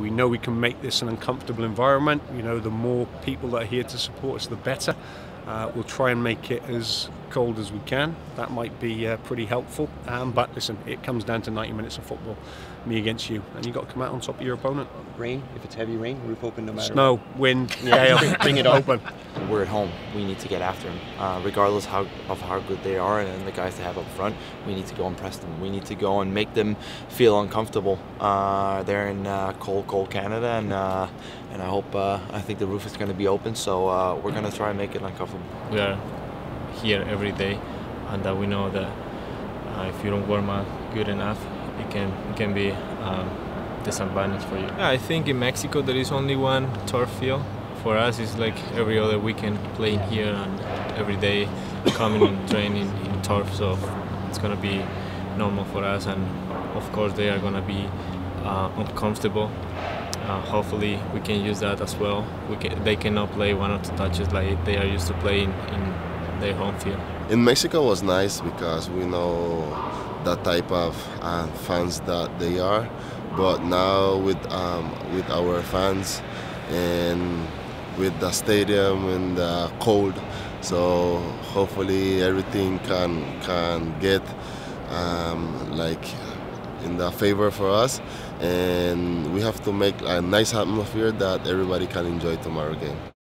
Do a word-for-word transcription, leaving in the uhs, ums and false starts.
We know we can make this an uncomfortable environment. You know, the more people that are here to support us, the better. Uh, we'll try and make it as cold as we can. That might be uh, pretty helpful. Um, but listen, it comes down to ninety minutes of football, me against you, and you've got to come out on top of your opponent. Rain, if it's heavy rain, roof open no matter. Snow, what. Wind, yeah, hail, bring it open. We're at home. We need to get after them, uh, regardless how, of how good they are and the guys they have up front. We need to go and press them. We need to go and make them feel uncomfortable. Uh, they're in uh, cold, cold Canada, and uh, and I hope uh, I think the roof is going to be open. So uh, we're going to try and make it uncomfortable. We are here every day, and uh, we know that uh, if you don't warm up good enough, it can it can be um, disadvantage for you. I think in Mexico there is only one turf field. For us, it's like every other weekend playing here and every day coming and training in turf, so it's going to be normal for us, and of course they are going to be uh, uncomfortable. Uh, hopefully we can use that as well. We can, they cannot play one or two touches like they are used to playing in their home field. In Mexico was nice because we know the type of uh, fans that they are, but now with, um, with our fans and with the stadium and the cold, so hopefully everything can can get um, like in the favor for us, and we have to make a nice atmosphere that everybody can enjoy tomorrow game.